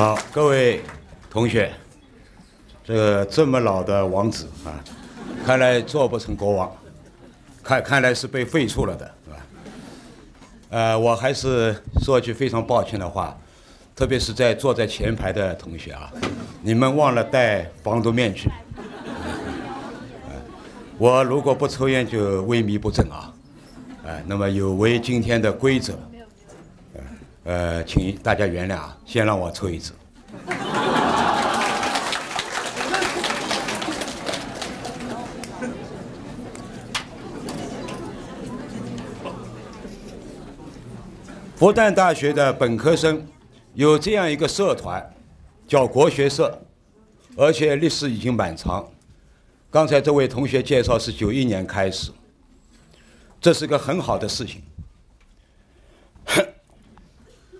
好，各位同学，这么老的王子啊，看来做不成国王，看来是被废黜了的，是吧？我还是说句非常抱歉的话，特别是坐在前排的同学啊，你们忘了戴防毒面具。我如果不抽烟就萎靡不振啊，那么有违今天的规则。 请大家原谅啊！先让我抽一支。复旦大学的本科生有这样一个社团，叫国学社，而且历史已经蛮长。刚才这位同学介绍是91年开始，这是个很好的事情。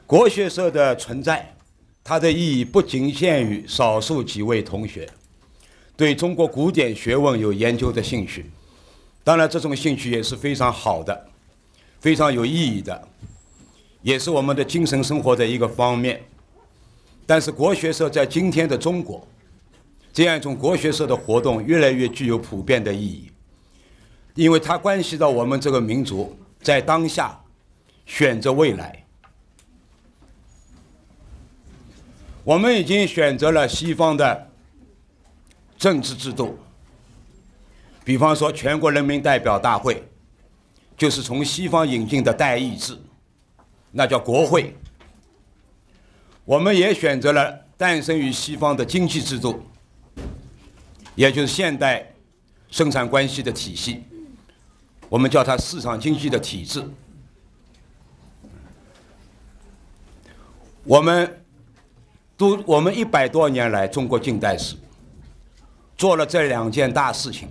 国学社的存在，它的意义不仅限于少数几位同学对中国古典学问有研究的兴趣，当然这种兴趣也是非常好的、非常有意义的，也是我们的精神生活的一个方面。但是国学社在今天的中国，这样一种国学社的活动越来越具有普遍的意义，因为它关系到我们这个民族在当下选择未来。 我们已经选择了西方的政治制度，比方说全国人民代表大会，就是从西方引进的代议制，那叫国会。我们也选择了诞生于西方的经济制度，也就是现代生产关系的体系，我们叫它市场经济的体制。我们100多年来，中国近代史做了这2件大事情，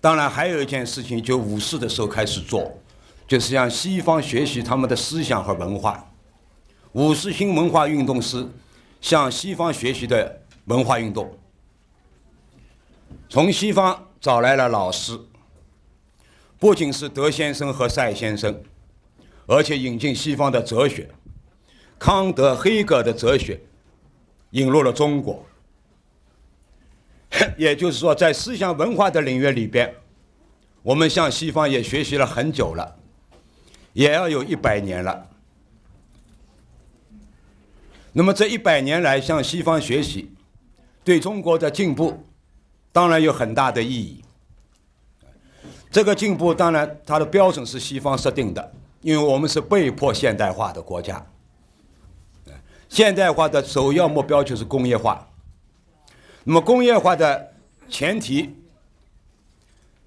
当然还有一件事情，就五四的时候开始做，就是向西方学习他们的思想和文化。五四新文化运动是向西方学习的文化运动，从西方找来了老师，不仅是德先生和赛先生，而且引进西方的哲学，康德、黑格尔的哲学。 引入了中国，也就是说，在思想文化的领域里边，我们向西方也学习了很久了，也要有100年了。那么这100年来向西方学习，对中国的进步，当然有很大的意义。这个进步当然它的标准是西方设定的，因为我们是被迫现代化的国家。 现代化的首要目标就是工业化。那么工业化的前提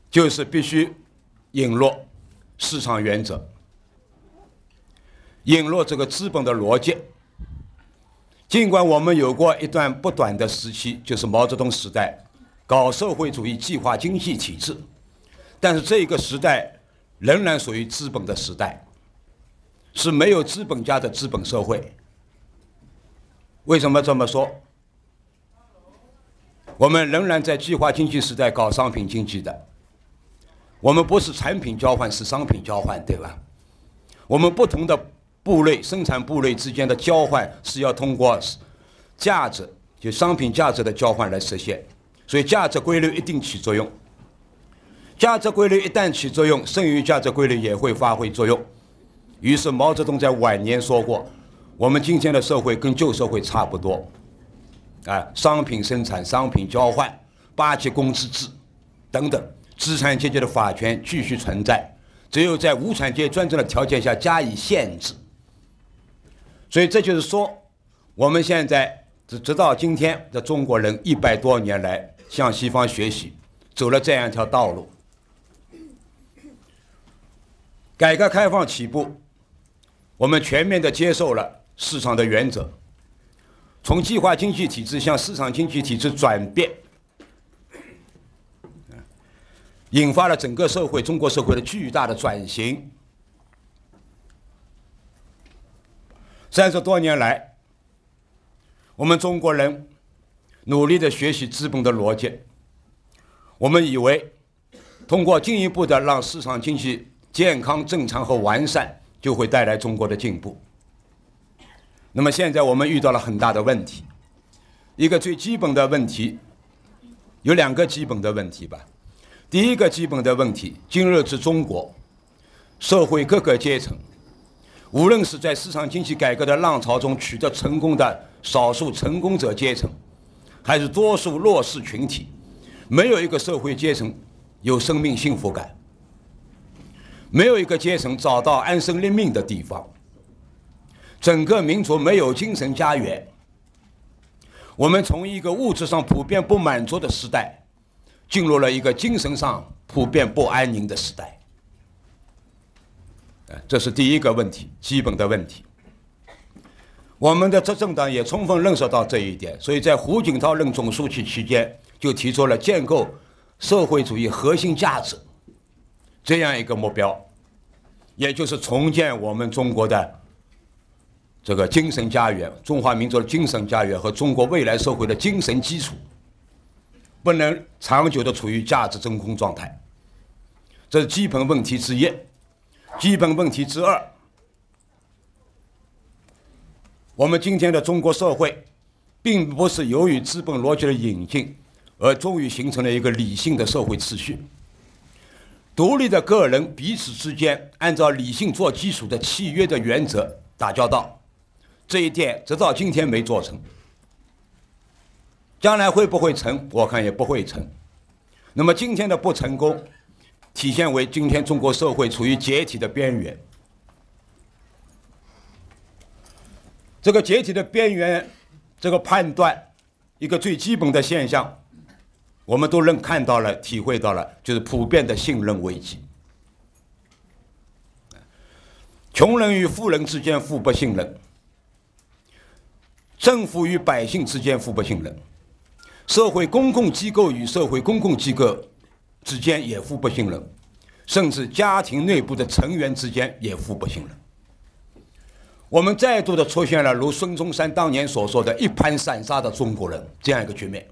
就是必须引入市场原则，引入这个资本的逻辑。尽管我们有过一段不短的时期，就是毛泽东时代，搞社会主义计划经济体制，但是这个时代仍然属于资本的时代，是没有资本家的资本社会。 为什么这么说？我们仍然在计划经济时代搞商品经济的，我们不是产品交换，是商品交换，对吧？我们不同的部类、生产部类之间的交换是要通过价值，就商品价值的交换来实现，所以价值规律一定起作用。价值规律一旦起作用，剩余价值规律也会发挥作用。于是毛泽东在晚年说过。 我们今天的社会跟旧社会差不多，啊，商品生产、商品交换、8级工资制等等，资产阶级的法权继续存在，只有在无产阶级专政的条件下加以限制。所以这就是说，我们现在直到今天的中国人100多年来向西方学习，走了这样一条道路。改革开放起步，我们全面地接受了。 市场的原则，从计划经济体制向市场经济体制转变，引发了整个社会、中国社会的巨大的转型。30多年来，我们中国人努力地学习资本的逻辑，我们以为通过进一步的让市场经济健康、正常和完善，就会带来中国的进步。那么现在我们遇到了很大的问题，一个最基本的问题，有两个基本的问题吧。第一个基本的问题，今日之中国，社会各个阶层，无论是在市场经济改革的浪潮中取得成功的少数成功者阶层，还是多数弱势群体，没有一个社会阶层有生命幸福感，没有一个阶层找到安身立命的地方，整个民族没有精神家园。我们从一个物质上普遍不满足的时代，进入了一个精神上普遍不安宁的时代。这是第一个问题，基本的问题。我们的执政党也充分认识到这一点，所以在胡锦涛任总书记期间就提出了建构社会主义核心价值这样一个目标，也就是重建我们中国的这个精神家园，中华民族的精神家园和中国未来社会的精神基础，不能长久的处于价值真空状态。这是基本问题之一。基本问题之二，我们今天的中国社会，并不是由于资本逻辑的引进，而终于形成了一个理性的社会秩序。独立的个人彼此之间按照理性做基础的契约的原则打交道，这一点直到今天没做成，将来会不会成？我看也不会成。那么今天的不成功，体现为今天中国社会处于解体的边缘。这个解体的边缘，这个判断，一个最基本的现象，我们都能看到了、体会到了，就是普遍的信任危机。穷人与富人之间互不信任，政府与百姓之间互不信任，社会公共机构与社会公共机构之间也互不信任，甚至家庭内部的成员之间也互不信任。我们再度的出现了如孙中山当年所说的一盘散沙的中国人这样一个局面，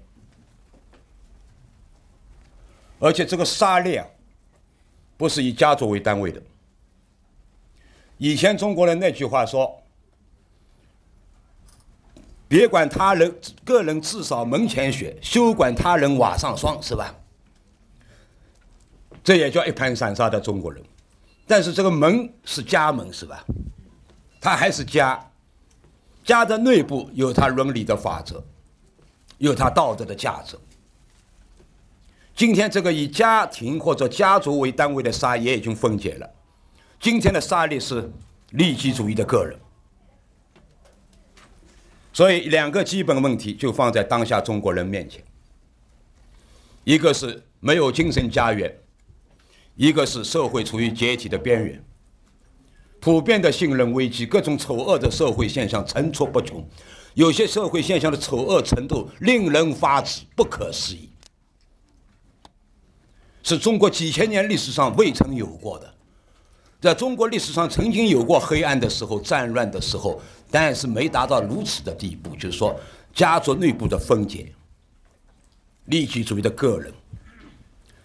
而且这个沙裂不是以家族为单位的。以前中国人那句话说，别管他人，个人至少门前雪，休管他人瓦上霜，是吧？这也叫一盘散沙的中国人。但是这个门是家门，是吧？他还是家，家的内部有他伦理的法则，有他道德的价值。今天这个以家庭或者家族为单位的沙也已经分解了。今天的沙粒是利己主义的个人，所以两个基本问题就放在当下中国人面前，一个是没有精神家园，一个是社会处于解体的边缘，普遍的信任危机，各种丑恶的社会现象层出不穷，有些社会现象的丑恶程度令人发指，不可思议，是中国几千年历史上未曾有过的。在中国历史上曾经有过黑暗的时候、战乱的时候，但是没达到如此的地步，就是说家族内部的分解、利己主义的个人。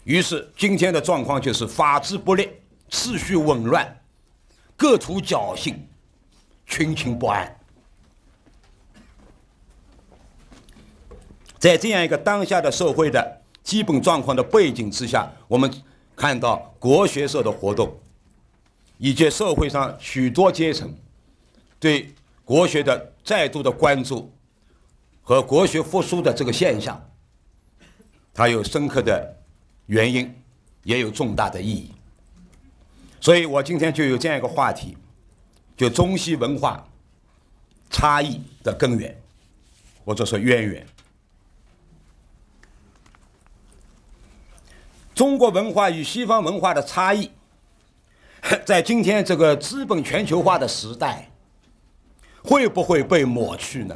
于是今天的状况就是法治不列、秩序紊乱、各处侥幸、群情不安。在这样一个当下的社会的基本状况的背景之下，我们看到国学社的活动，以及社会上许多阶层对国学的再度的关注和国学复苏的这个现象，它有深刻的原因，也有重大的意义。所以我今天就有这样一个话题，就中西文化差异的根源，或者说渊源。中国文化与西方文化的差异，在今天这个资本全球化的时代，会不会被抹去呢？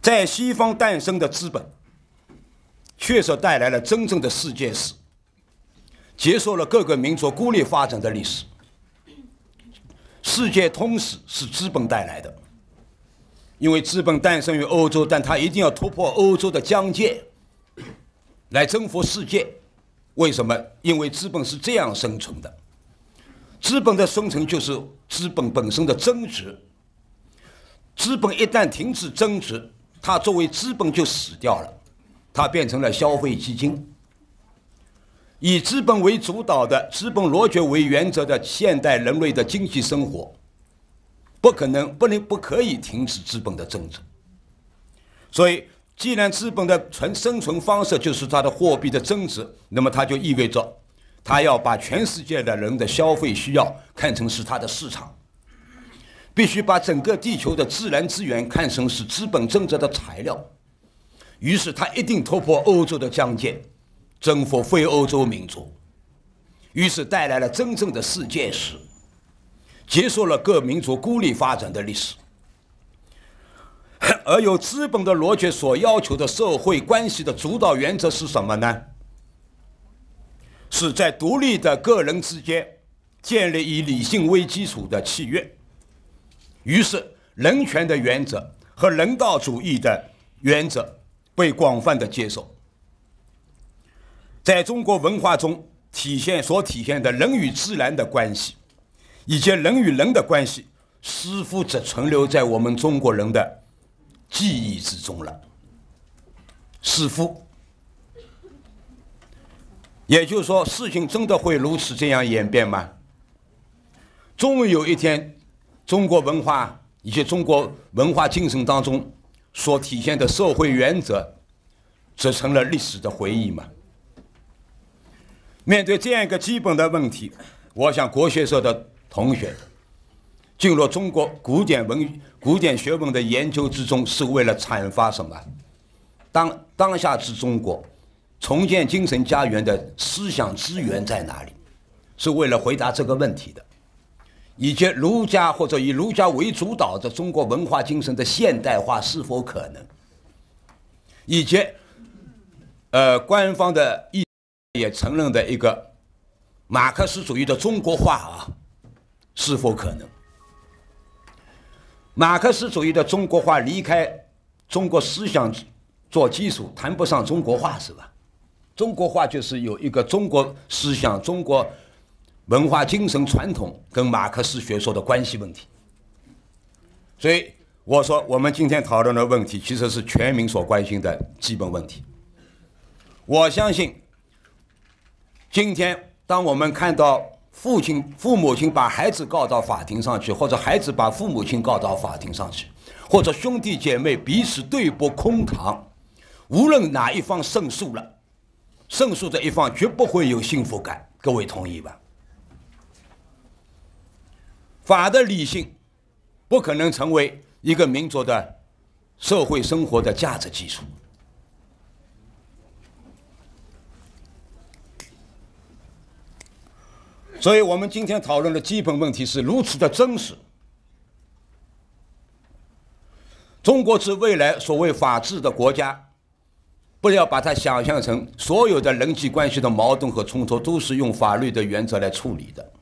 在西方诞生的资本，确实带来了真正的世界史，结束了各个民族孤立发展的历史。世界通史是资本带来的，因为资本诞生于欧洲，但它一定要突破欧洲的疆界，来征服世界。为什么？因为资本是这样生存的，资本的生成就是资本本身的增值。资本一旦停止增值，它作为资本就死掉了，它变成了消费基金。以资本为主导的、资本逻辑为原则的现代人类的经济生活，不可以停止资本的增值。所以，既然资本的生存方式就是它的货币的增值，那么它就意味着，它要把全世界的人的消费需要看成是它的市场，必须把整个地球的自然资源看成是资本增值的材料。于是，它一定突破欧洲的疆界，征服非欧洲民族，于是带来了真正的世界史，结束了各民族孤立发展的历史。而有资本的逻辑所要求的社会关系的主导原则是什么呢？是在独立的个人之间建立以理性为基础的契约。于是，人权的原则和人道主义的原则被广泛的接受。在中国文化中所体现的人与自然的关系，以及人与人的关系，似乎只存留在我们中国人的记忆之中了。似乎，也就是说，事情真的会如此这样演变吗？终于有一天，中国文化以及中国文化精神当中所体现的社会原则，只成了历史的回忆吗？面对这样一个基本的问题，我想国学社的同学进入中国古典学问的研究之中，是为了阐发什么？当下之中国重建精神家园的思想资源在哪里？是为了回答这个问题的，以及儒家或者以儒家为主导的中国文化精神的现代化是否可能，以及官方的意。也承认的一个马克思主义的中国化是否可能？马克思主义的中国化离开中国思想做基础，谈不上中国化，是吧？中国化就是有一个中国思想、中国文化精神传统跟马克思学说的关系问题。所以我说，我们今天讨论的问题其实是全民所关心的基本问题。我相信，今天，当我们看到父母亲把孩子告到法庭上去，或者孩子把父母亲告到法庭上去，或者兄弟姐妹彼此对簿公堂，无论哪一方胜诉了，胜诉的一方绝不会有幸福感。各位同意吧？法的理性不可能成为一个民族的社会生活的价值基础。所以我们今天讨论的基本问题是如此的真实。中国是未来所谓法治的国家，不要把它想象成所有的人际关系的矛盾和冲突都是用法律的原则来处理的，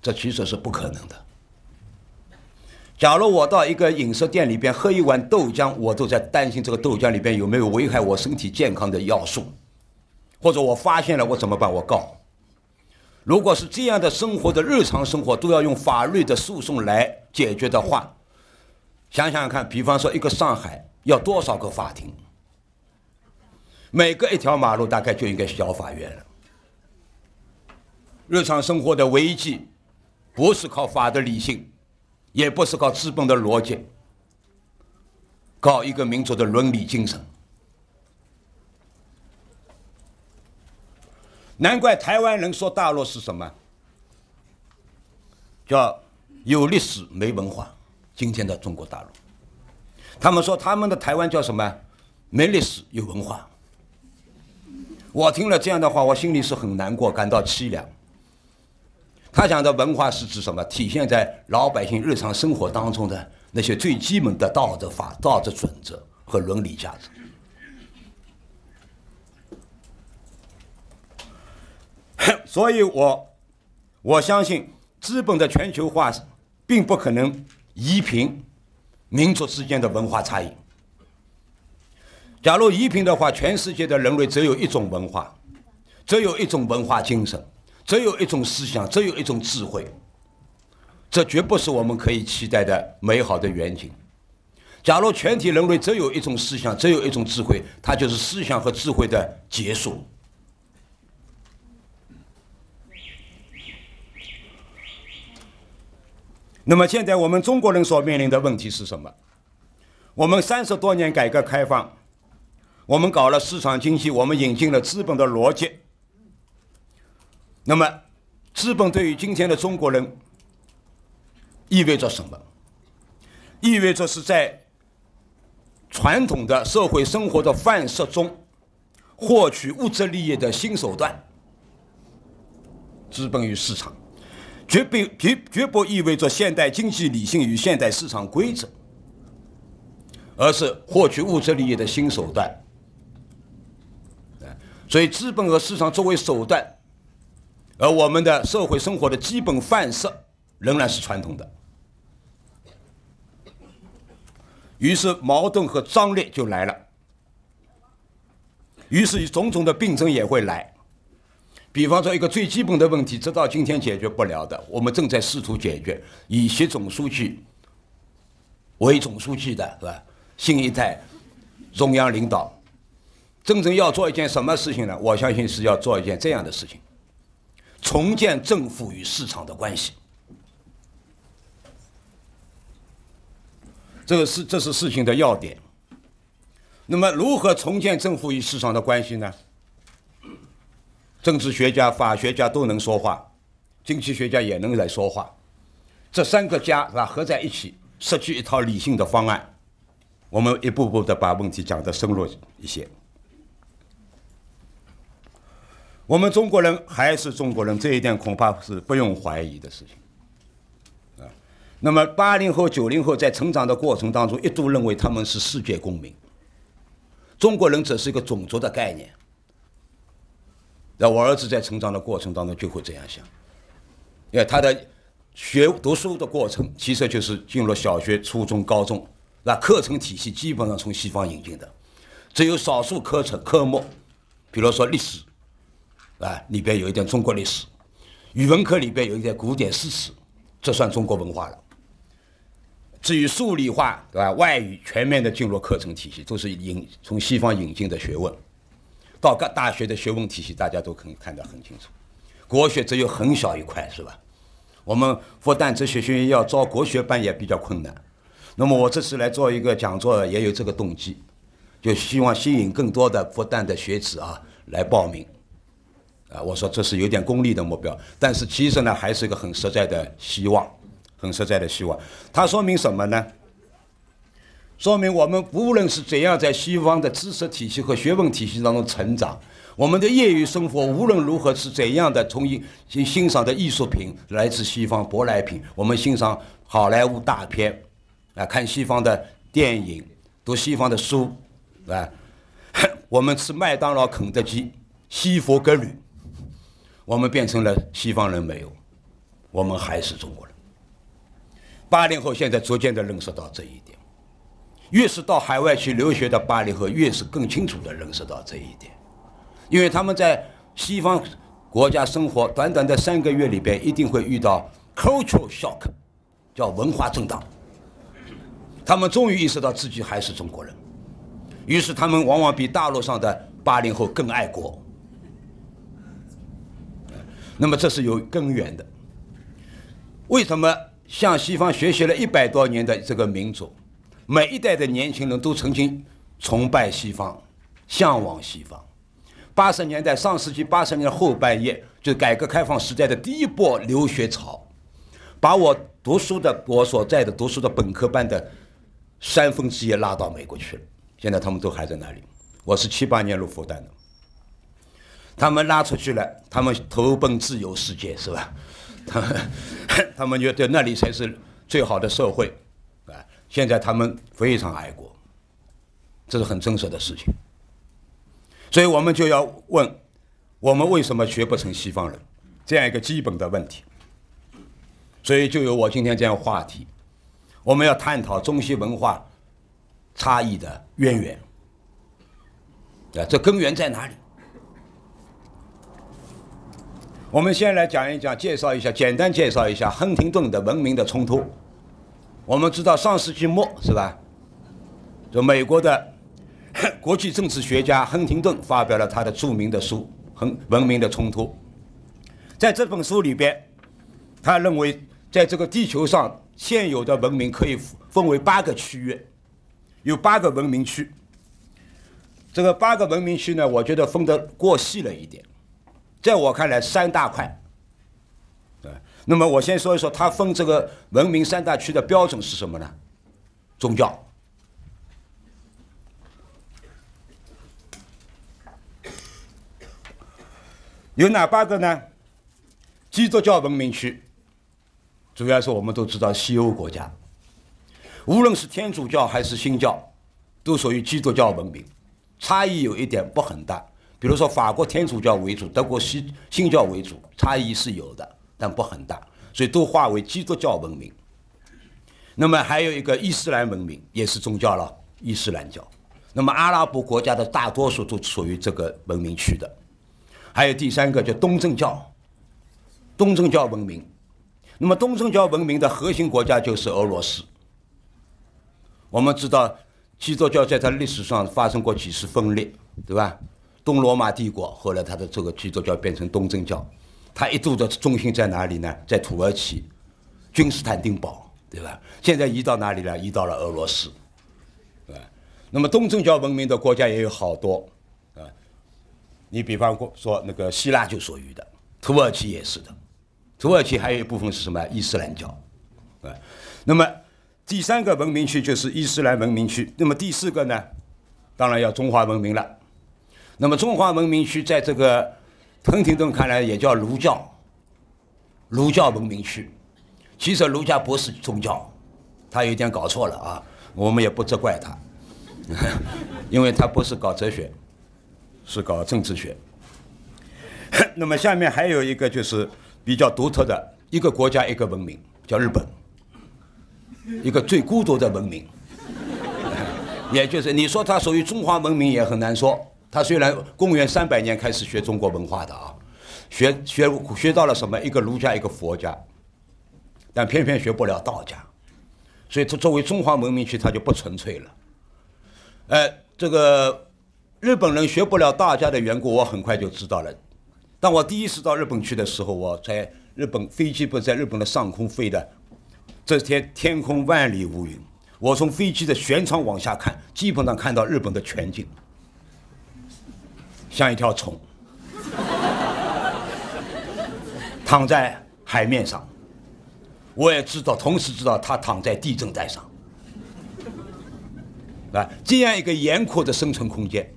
这其实是不可能的。假如我到一个饮食店里边喝一碗豆浆，我都在担心这个豆浆里边有没有危害我身体健康的要素，或者我发现了我怎么办？我告。如果是这样的生活的日常生活都要用法律的诉讼来解决的话，想想看，比方说一个上海要多少个法庭？每隔一条马路大概就应该小法院了。日常生活的维系，不是靠法的理性，也不是靠资本的逻辑，靠一个民族的伦理精神。难怪台湾人说大陆是什么？叫有历史没文化。今天的中国大陆，他们说他们的台湾叫什么？没历史有文化。我听了这样的话，我心里是很难过，感到凄凉。他讲的文化是指什么？体现在老百姓日常生活当中的那些最基本的道德法、道德准则和伦理价值。所以我相信，资本的全球化并不可能移平民族之间的文化差异。假如移平的话，全世界的人类只有一种文化，只有一种文化精神，只有一种思想，只有一种智慧，这绝不是我们可以期待的美好的远景。假如全体人类只有一种思想，只有一种智慧，它就是思想和智慧的结束。那么现在我们中国人所面临的问题是什么？我们30多年改革开放，我们搞了市场经济，我们引进了资本的逻辑。那么，资本对于今天的中国人意味着什么？意味着是在传统的社会生活的范式中获取物质利益的新手段。资本与市场，绝不意味着现代经济理性与现代市场规则，而是获取物质利益的新手段。所以，资本和市场作为手段。 而我们的社会生活的基本范式仍然是传统的，于是矛盾和张力就来了，于是种种的病症也会来。比方说，一个最基本的问题，直到今天解决不了的，我们正在试图解决，以习总书记为总书记的，是吧？新一代中央领导真正要做一件什么事情呢？我相信是要做一件这样的事情。 重建政府与市场的关系，这是事情的要点。那么，如何重建政府与市场的关系呢？政治学家、法学家都能说话，经济学家也能来说话，这3个家是吧？合在一起，设计一套理性的方案。我们一步步的把问题讲得深入一些。 我们中国人还是中国人，这一点恐怕是不用怀疑的事情，啊。那么80后、90后在成长的过程当中，一度认为他们是世界公民，中国人只是一个种族的概念。那我儿子在成长的过程当中就会这样想，因为他的读书的过程其实就是进入小学、初中、高中，那课程体系基本上从西方引进的，只有少数科目，比如说历史。 啊，里边有一点中国历史，语文课里边有一点古典诗词，这算中国文化了。至于数理化，对吧？外语全面的进入课程体系，都是从西方引进的学问。到各大学的学问体系，大家都可以看得很清楚。国学只有很小一块，是吧？我们复旦哲学学院要招国学班也比较困难。那么我这次来做一个讲座，也有这个动机，就希望吸引更多的复旦的学子啊来报名。 啊，我说这是有点功利的目标，但是其实呢，还是一个很实在的希望，很实在的希望。它说明什么呢？说明我们无论是怎样在西方的知识体系和学问体系当中成长，我们的业余生活无论如何是怎样的，从欣赏的艺术品来自西方舶来品，我们欣赏好莱坞大片，啊，看西方的电影，读西方的书，啊，我们吃麦当劳、肯德基、西服革履。 我们变成了西方人没有，我们还是中国人。80后现在逐渐地认识到这一点，越是到海外去留学的80后，越是更清楚地认识到这一点，因为他们在西方国家生活短短的3个月里边，一定会遇到 cultural shock， 叫文化震荡。他们终于意识到自己还是中国人，于是他们往往比大陆上的80后更爱国。 那么这是有根源的。为什么向西方学习了100多年的这个民族，每一代的年轻人都曾经崇拜西方、向往西方？80年代，上世纪80年代后半叶，就是改革开放时代的第一波留学潮，把我所在的读书的本科班的1/3拉到美国去了。现在他们都还在那里。我是78年入复旦的。 他们拉出去了，他们投奔自由世界，是吧？他们觉得那里才是最好的社会，啊！现在他们非常爱国，这是很真实的事情。所以我们就要问：我们为什么学不成西方人？这样一个基本的问题。所以就有我今天这样话题，我们要探讨中西文化差异的渊源。啊，这根源在哪里？我们先来讲一讲，简单介绍一下亨廷顿的文明的冲突。我们知道上世纪末是吧？就美国的国际政治学家亨廷顿发表了他的著名的书《文明的冲突》。在这本书里边，他认为在这个地球上现有的文明可以分为8个区域，有8个文明区。这个8个文明区呢，我觉得分得过细了一点。 在我看来，3大块，对。那么我先说一说，它分这个文明3大区的标准是什么呢？宗教、有哪8个呢？基督教文明区，主要是我们都知道西欧国家，无论是天主教还是新教，都属于基督教文明，差异有一点不很大。 比如说，法国天主教为主，德国新教为主，差异是有的，但不很大，所以都划为基督教文明。那么还有一个伊斯兰文明，也是宗教了，伊斯兰教。那么阿拉伯国家的大多数都属于这个文明区的。还有第3个叫东正教，东正教文明。那么东正教文明的核心国家就是俄罗斯。我们知道，基督教在它历史上发生过几次分裂，对吧？ 东罗马帝国后来，它的这个基督教变成东正教，它一度的中心在哪里呢？在土耳其，君士坦丁堡，对吧？现在移到哪里了？移到了俄罗斯，对吧？那么东正教文明的国家也有好多，啊，你比方说那个希腊就属于的，土耳其也是的，土耳其还有一部分是什么？伊斯兰教，啊，那么第3个文明区就是伊斯兰文明区，那么第4个呢，当然要中华文明了。 那么中华文明区在这个亨廷顿看来也叫儒教，儒教文明区，其实儒家不是宗教，他有点搞错了啊，我们也不责怪他，因为他不是搞哲学，是搞政治学。那么下面还有一个就是比较独特的一个国家一个文明，叫日本，一个最孤独的文明，也就是你说它属于中华文明也很难说。 他虽然公元300年开始学中国文化的啊，学到了什么？一个儒家，一个佛家，但偏偏学不了道家，所以他作为中华文明区，他就不纯粹了。这个日本人学不了道家的缘故，我很快就知道了。当我第一次到日本去的时候，我在日本飞机不是在日本的上空飞的，这天天空万里无云，我从飞机的舷窗往下看，基本上看到日本的全景。 像一条虫，躺在海面上。我也知道，同时知道它躺在地震带上。啊，这样一个严酷的生存空间，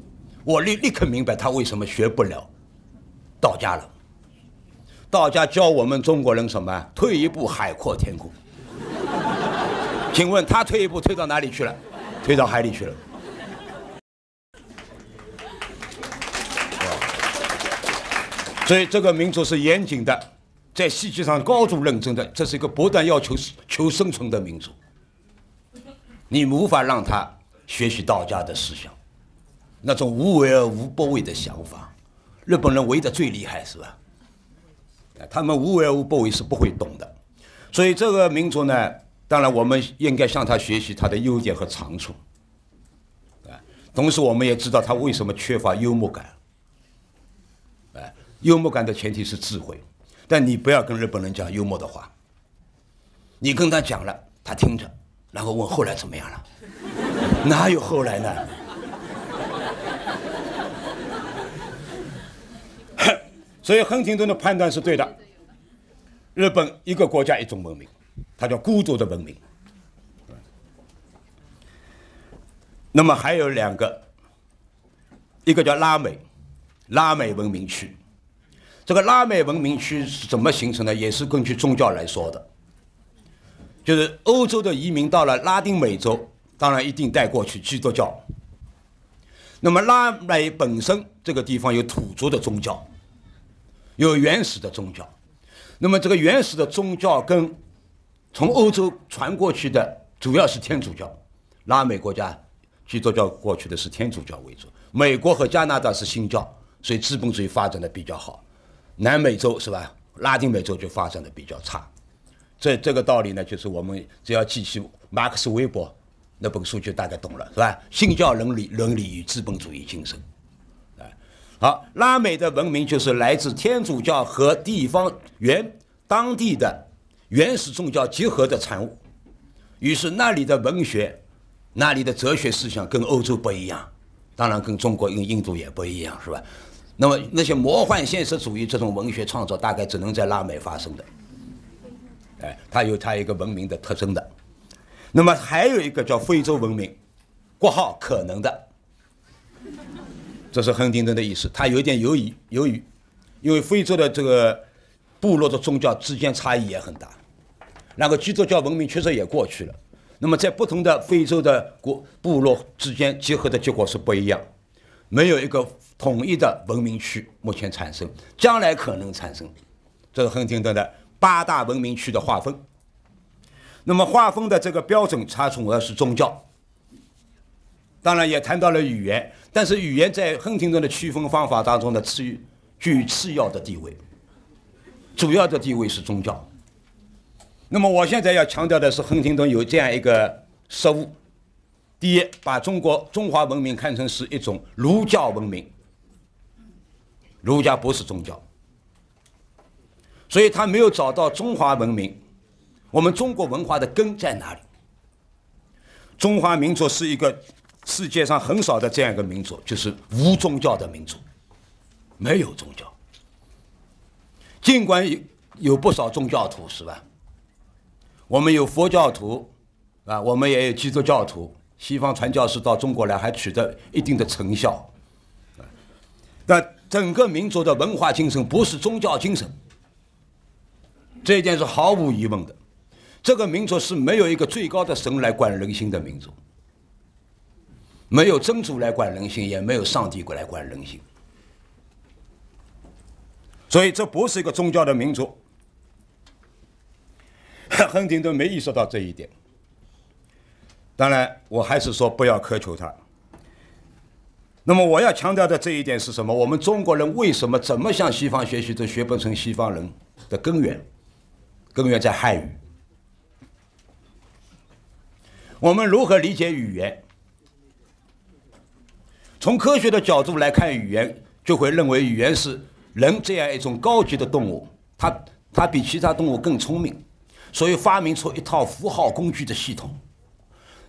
我立刻明白他为什么学不了道家了。道家教我们中国人什么？退一步，海阔天空。请问他退一步退到哪里去了？退到海里去了。 所以这个民族是严谨的，在戏剧上高度认真的，这是一个不断要求生存的民族。你无法让他学习道家的思想，那种无为而无不为的想法，日本人为的最厉害是吧？他们无为而无不为是不会懂的。所以这个民族呢，当然我们应该向他学习他的优点和长处，同时我们也知道他为什么缺乏幽默感。 幽默感的前提是智慧，但你不要跟日本人讲幽默的话。你跟他讲了，他听着，然后问后来怎么样了？哪有后来呢？所以亨廷顿的判断是对的。日本一个国家一种文明，它叫孤独的文明。那么还有2个，一个叫拉美，拉美文明区。 这个拉美文明区是怎么形成的？也是根据宗教来说的，就是欧洲的移民到了拉丁美洲，当然一定带过去基督教。那么拉美本身这个地方有土著的宗教，有原始的宗教。那么这个原始的宗教跟从欧洲传过去的主要是天主教，拉美国家基督教过去的是天主教为主，美国和加拿大是新教，所以资本主义发展的比较好。南美洲是吧？拉丁美洲就发展的比较差。这个道理呢，就是我们只要记起马克思韦伯那本书就大概懂了，是吧？信教伦理与资本主义精神。 好，拉美的文明就是来自天主教和地方当地的原始宗教结合的产物，于是那里的文学、那里的哲学思想跟欧洲不一样，当然跟中国、跟印度也不一样，是吧？那么那些魔幻现实主义这种文学创作，大概只能在拉美发生的，哎，它有它一个文明的特征的。那么还有一个叫非洲文明，括号可能的。 这是亨廷顿的意思，他有点犹豫，因为非洲的这个部落的宗教之间差异也很大，那个基督教文明确实也过去了，那么在不同的非洲的部落之间结合的结果是不一样，没有一个统一的文明区目前产生，将来可能产生，这是亨廷顿的8大文明区的划分。那么划分的这个标准，它主要是宗教。 当然也谈到了语言，但是语言在亨廷顿的区分方法当中的具次要的地位，主要的地位是宗教。那么我现在要强调的是，亨廷顿有这样一个失误：第一，把中华文明看成是一种儒教文明，儒家不是宗教，所以他没有找到中华文明，我们中国文化的根在哪里？中华民族是一个。 世界上很少的这样一个民族，就是无宗教的民族，没有宗教。尽管有不少宗教徒，是吧？我们有佛教徒，啊，我们也有基督教徒。西方传教士到中国来还取得一定的成效。但整个民族的文化精神不是宗教精神，这一点是毫无疑问的。这个民族是没有一个最高的神来管人心的民族。 没有真主来管人心，也没有上帝来管人心，所以这不是一个宗教的民族。亨廷顿没意识到这一点。当然，我还是说不要苛求他。那么我要强调的这一点是什么？我们中国人为什么怎么向西方学习都学不成西方人的根源？根源在汉语。我们如何理解语言？ 从科学的角度来看，语言就会认为语言是人这样一种高级的动物，它比其他动物更聪明，所以发明出一套符号工具的系统，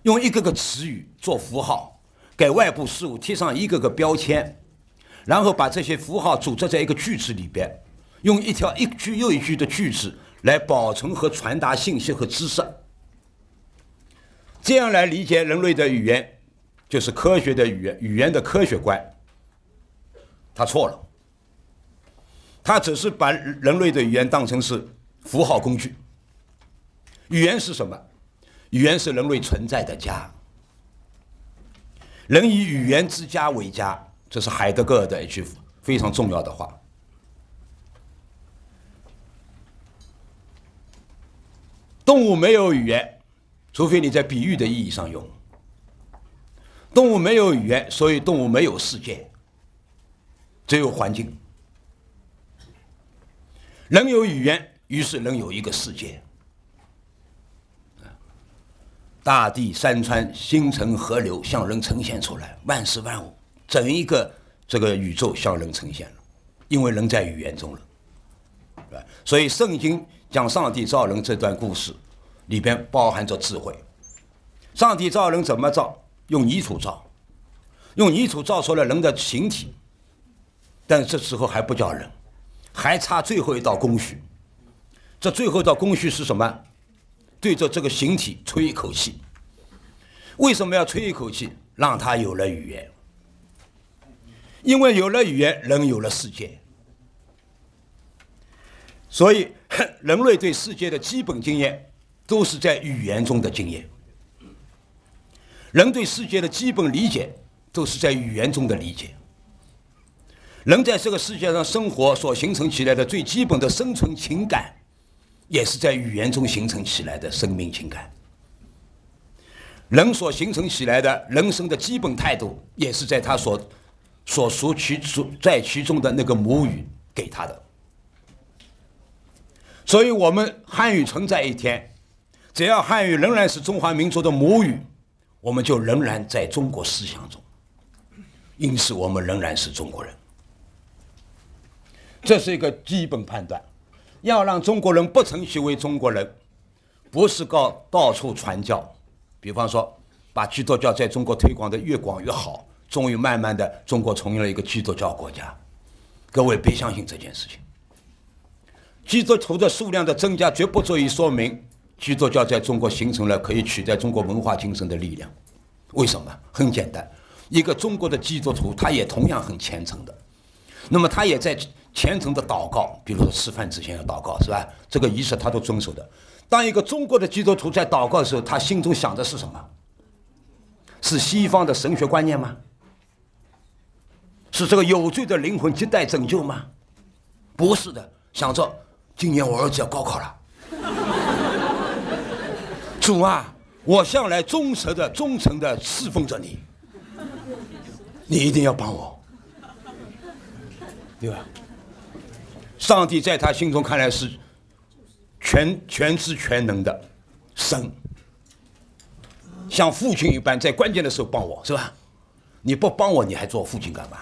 用一个个词语做符号，给外部事物贴上一个个标签，然后把这些符号组织在一个句子里边，用一句又一句的句子来保存和传达信息和知识。这样来理解人类的语言。 就是科学的语言的科学观，他错了，他只是把人类的语言当成是符号工具。语言是什么？语言是人类存在的家。人以语言之家为家，这是海德格尔的一句非常重要的话。动物没有语言，除非你在比喻的意义上用。 动物没有语言，所以动物没有世界，只有环境。人有语言，于是人有一个世界。大地、山川、星辰、河流向人呈现出来，万事万物，整一个这个宇宙向人呈现了，因为人在语言中了，对吧？所以圣经讲上帝造人这段故事，里边包含着智慧。上帝造人怎么造？ 用泥土造，用泥土造出了人的形体，但这时候还不叫人，还差最后一道工序。这最后一道工序是什么？对着这个形体吹一口气。为什么要吹一口气？让他有了语言。因为有了语言，人有了世界。所以，人类对世界的基本经验，都是在语言中的经验。 人对世界的基本理解，都是在语言中的理解。人在这个世界上生活所形成起来的最基本的生存情感，也是在语言中形成起来的生命情感。人所形成起来的人生的基本态度，也是在他所在其中的那个母语给他的。所以，我们汉语存在一天，只要汉语仍然是中华民族的母语，我们就仍然在中国思想中。因此，我们仍然是中国人。这是一个基本判断。要让中国人不承许为中国人，不是到处传教，比方说把基督教在中国推广的越广越好，终于慢慢的中国成为了一个基督教国家。各位别相信这件事情。 基督徒的数量的增加，绝不足以说明基督教在中国形成了可以取代中国文化精神的力量。为什么？很简单，一个中国的基督徒，他也同样很虔诚的，那么他也在虔诚的祷告，比如说吃饭之前要祷告，是吧？这个仪式他都遵守的。当一个中国的基督徒在祷告的时候，他心中想的是什么？是西方的神学观念吗？是这个有罪的灵魂亟待拯救吗？不是的，想着。 今年我儿子要高考了，主啊，我向来忠诚的侍奉着你，你一定要帮我，对吧？上帝在他心中看来是全知全能的神，像父亲一般，在关键的时候帮我，是吧？你不帮我，你还做父亲干嘛？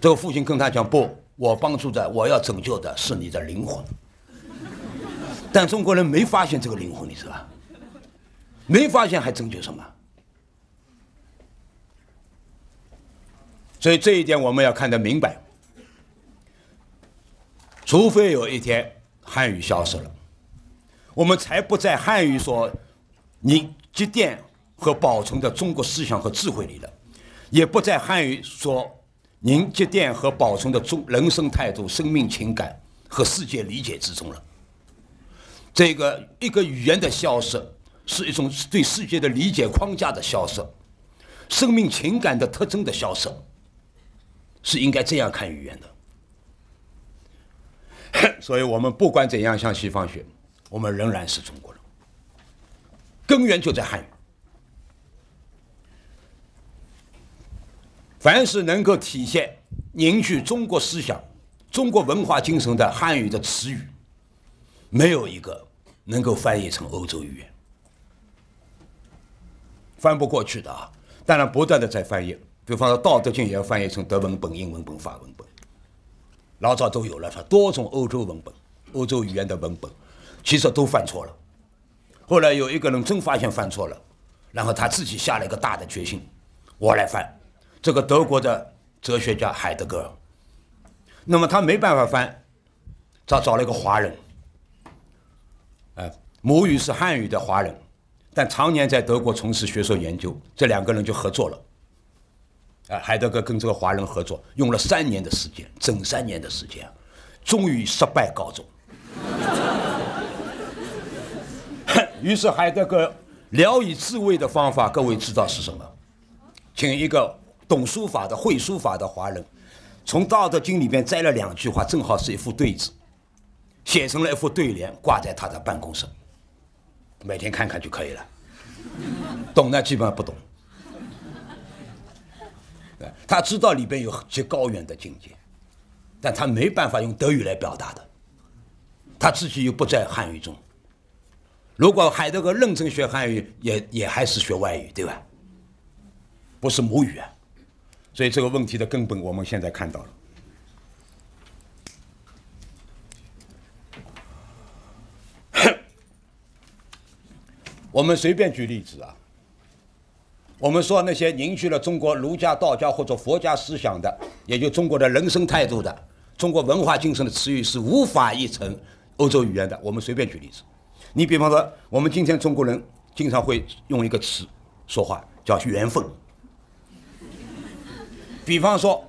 这个父亲跟他讲不。 我帮助的，我要拯救的是你的灵魂，但中国人没发现这个灵魂，你知道吧？没发现还拯救什么？所以这一点我们要看得明白。除非有一天汉语消失了，我们才不在汉语所积淀和保存的中国思想和智慧里了，也不在汉语所。 您积淀和保存的人生态度、生命情感和世界理解之中了。这个一个语言的消失，是一种对世界的理解框架的消失，生命情感的特征的消失，是应该这样看语言的。所以我们不管怎样向西方学，我们仍然是中国人，根源就在汉语。 凡是能够体现凝聚中国思想、中国文化精神的汉语的词语，没有一个能够翻译成欧洲语言，翻不过去的啊！当然，不断的在翻译，比方说《道德经》也要翻译成德文本、英文本、法文本，老早都有了，多种欧洲文本、欧洲语言的文本，其实都犯错了。后来有一个人真发现犯错了，然后他自己下了一个大的决心，我来翻。 这个德国的哲学家海德格尔，那么他没办法翻，他找了一个华人，母语是汉语的华人，但常年在德国从事学术研究，这两个人就合作了。海德格尔跟这个华人合作，用了3年的时间，整3年的时间，终于失败告终。于是海德格尔聊以自慰的方法，各位知道是什么？请一个。 懂书法的、会书法的华人，从《道德经》里面摘了2句话，正好是一副对子，写成了一副对联，挂在他的办公室，每天看看就可以了。懂呢，基本上不懂。他知道里边有极高远的境界，但他没办法用德语来表达的，他自己又不在汉语中。如果海德格尔认真学汉语，也还是学外语，对吧？不是母语啊。 所以这个问题的根本，我们现在看到了。我们随便举例子啊。我们说那些凝聚了中国儒家、道家或者佛家思想的，也就中国的人生态度的、中国文化精神的词语，是无法译成欧洲语言的。我们随便举例子，你比方说，我们今天中国人经常会用一个词说话，叫缘分。 比方说，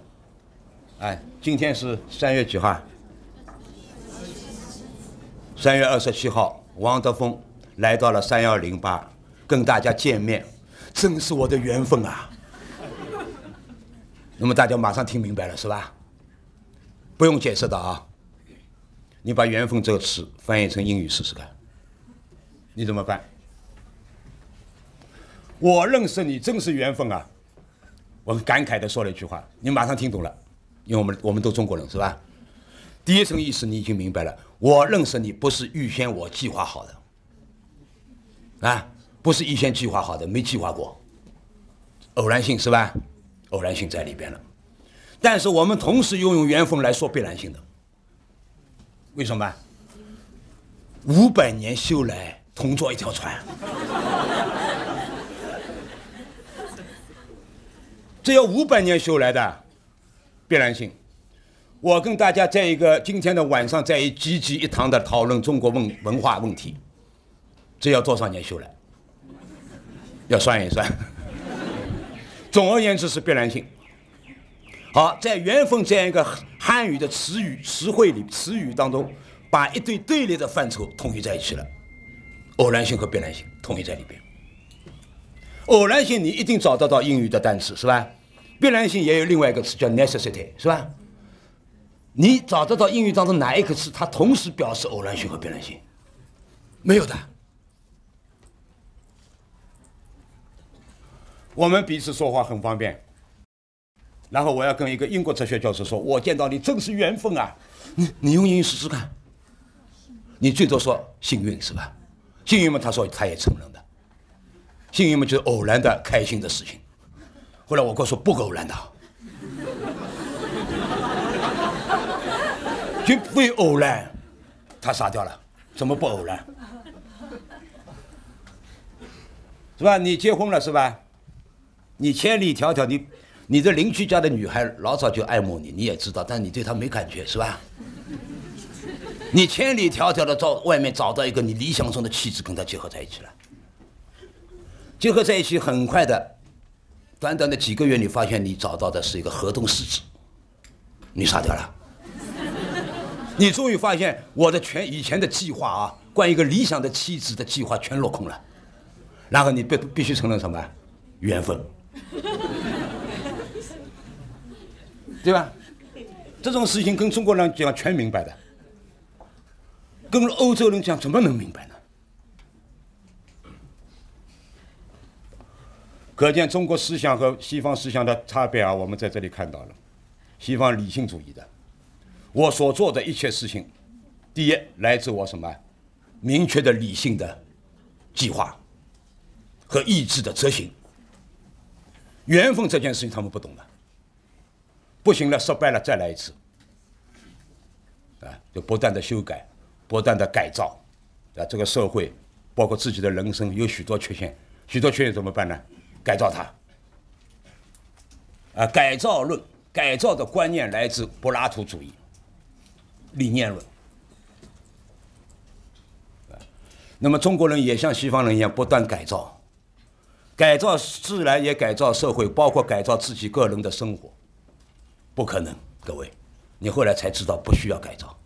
哎，今天是3月几号？3月27号，王德峰来到了3108，跟大家见面，真是我的缘分啊！那么大家马上听明白了是吧？不用解释的啊！你把“缘分”这个词翻译成英语试试看，你怎么办？我认识你，真是缘分啊！ 我很感慨地说了一句话，你马上听懂了，因为我们都中国人是吧？第一层意思你已经明白了，我认识你不是预先我计划好的，啊，不是预先计划好的，没计划过，偶然性是吧？偶然性在里边了。但是我们同时又用缘分来说必然性的，为什么？500年修来同坐一条船。这要500年修来的必然性。我跟大家在一个今天的晚上，在一积极一堂的讨论中国文化问题，这要多少年修来？要算一算。总而言之是必然性。好，在缘分这样一个汉语的词汇当中，把一对对立的范畴统一在一起了，偶然性和必然性统一在里边。偶然性你一定找得到英语的单词是吧？必然性也有另外一个词叫 necessity 是吧？你找得到英语当中哪一个词它同时表示偶然性和必然性？没有的。我们彼此说话很方便，然后我要跟一个英国哲学教授说，我见到你真是缘分啊，你用英语试试看，你最多说幸运是吧？幸运嘛，他说他也承认的，幸运嘛就是偶然的开心的事情。后来我告诉不偶然的，绝非偶然，他傻掉了，怎么不偶然？是吧？你结婚了是吧？你千里迢迢，你的邻居家的女孩老早就爱慕你，你也知道，但你对她没感觉是吧？你千里迢迢的到外面找到一个你理想中的妻子，跟她结合在一起了。结合在一起，很快的，短短的几个月，你发现你找到的是一个河东狮子，你傻掉了。你终于发现我的以前的计划啊，关于一个理想的妻子的计划全落空了。然后你必须承认什么？缘分，对吧？这种事情跟中国人讲全明白的。跟欧洲人讲怎么能明白呢？可见中国思想和西方思想的差别啊，我们在这里看到了。西方理性主义的，我所做的一切事情，第一来自我什么？明确的理性的计划和意志的执行。缘分这件事情他们不懂的，不行了，失败了，再来一次，啊，就不断的修改。不断的改造，啊，这个社会，包括自己的人生有许多缺陷，许多缺陷怎么办呢？改造它。啊，改造论，改造的观念来自柏拉图主义理念论。啊，那么中国人也像西方人一样不断改造，改造自然也改造社会，包括改造自己个人的生活。不可能，各位，你后来才知道不需要改造。